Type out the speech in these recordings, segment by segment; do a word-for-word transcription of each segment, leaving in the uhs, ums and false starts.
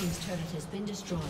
team's turret has been destroyed.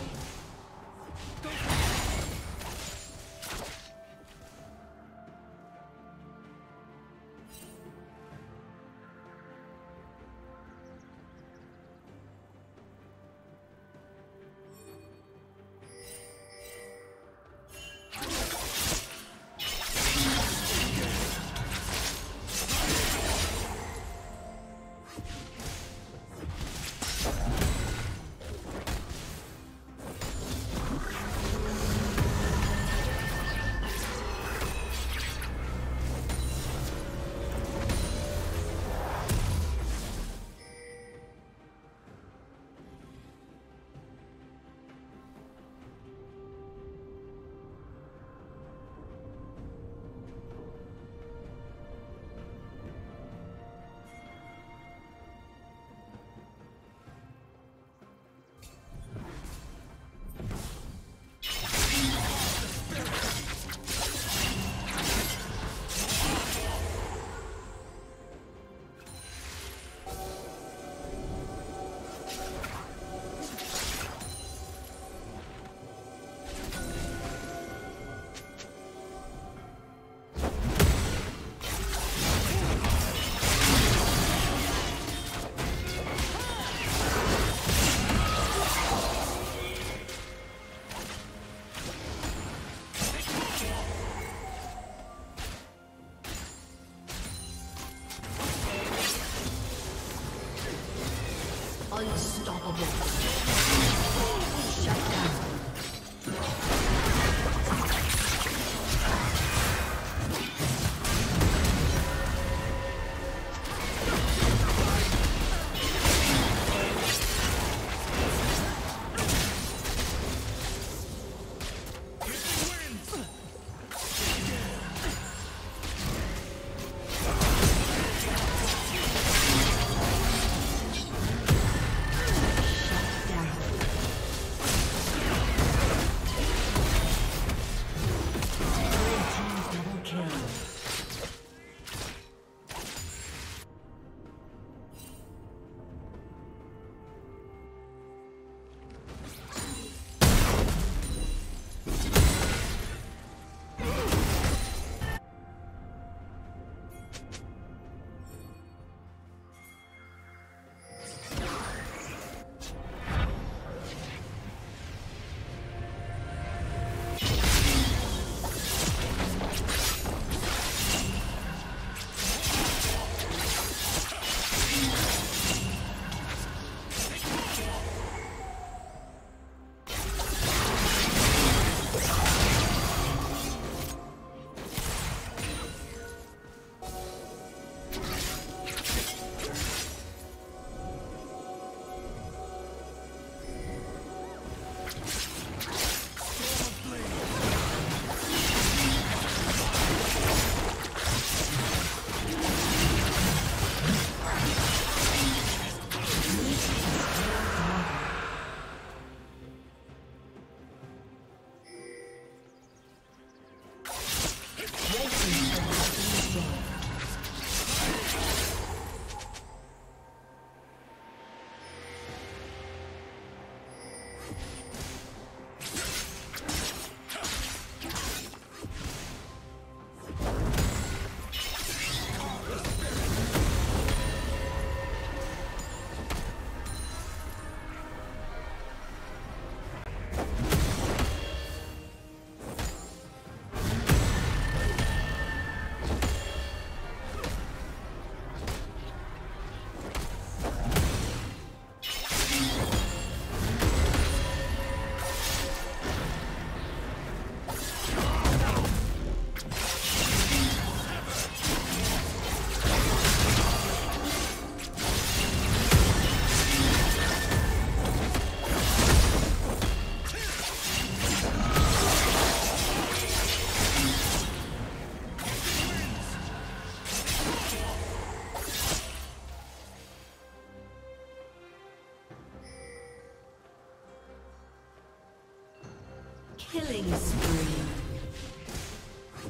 Killing spree.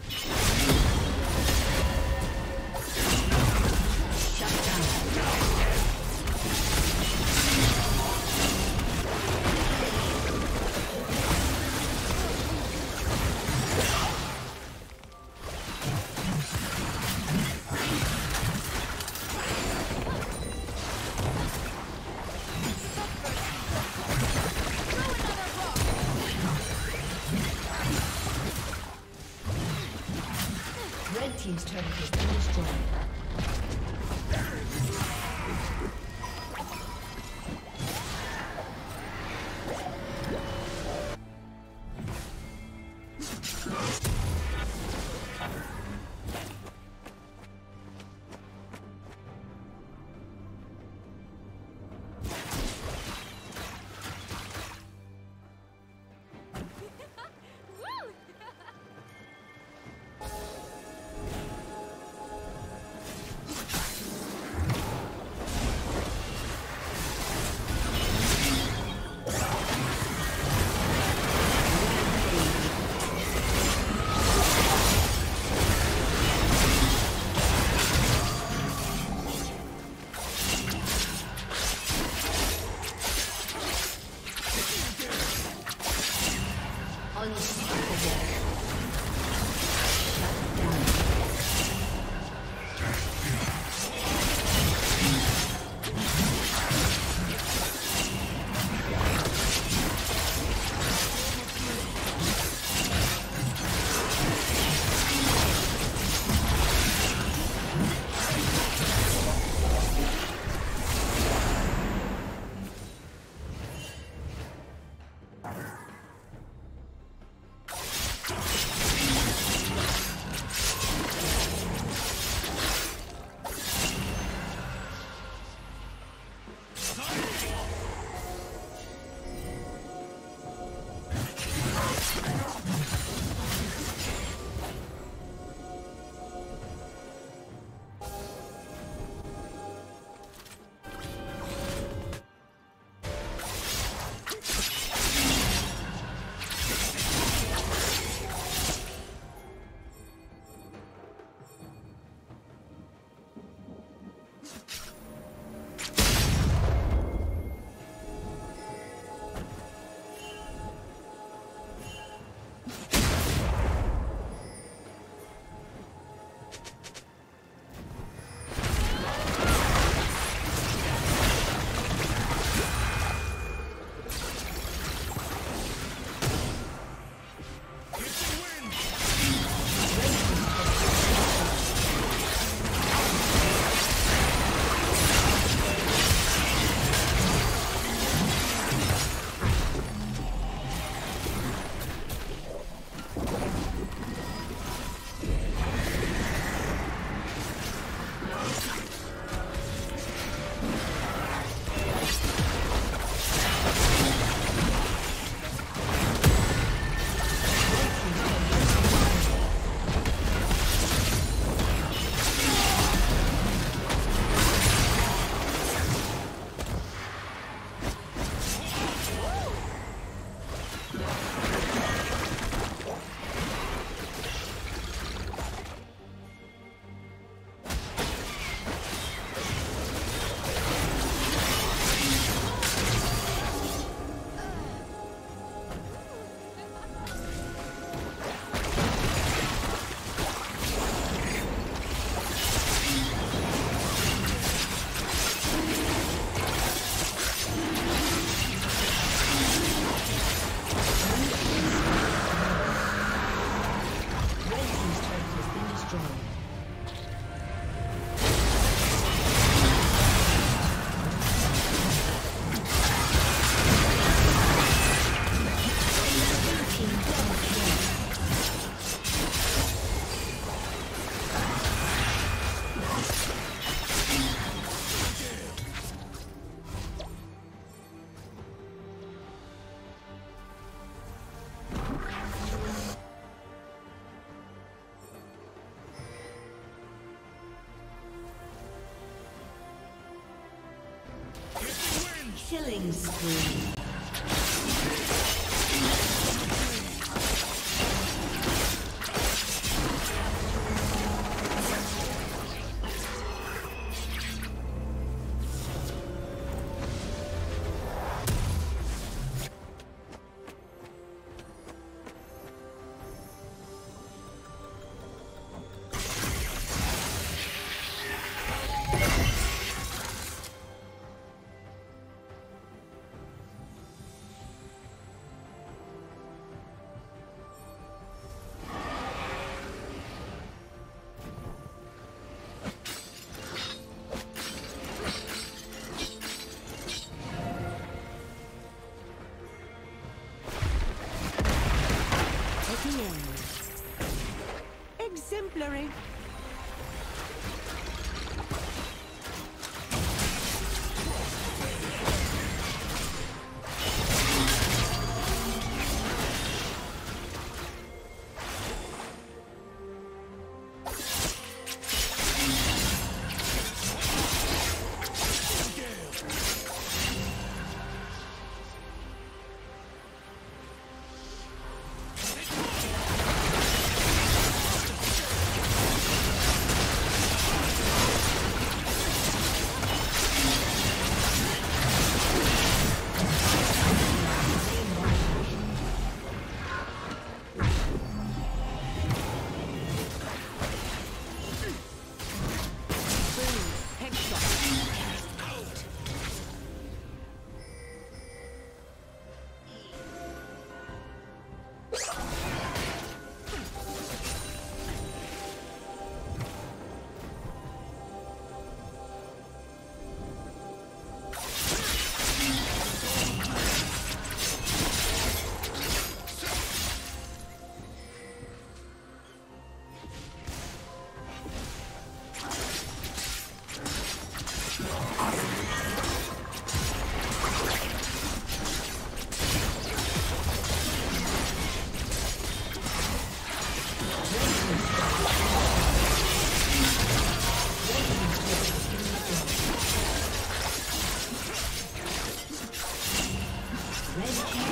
Shut down. Red team's turret has been destroyed. Killing spree. Red team.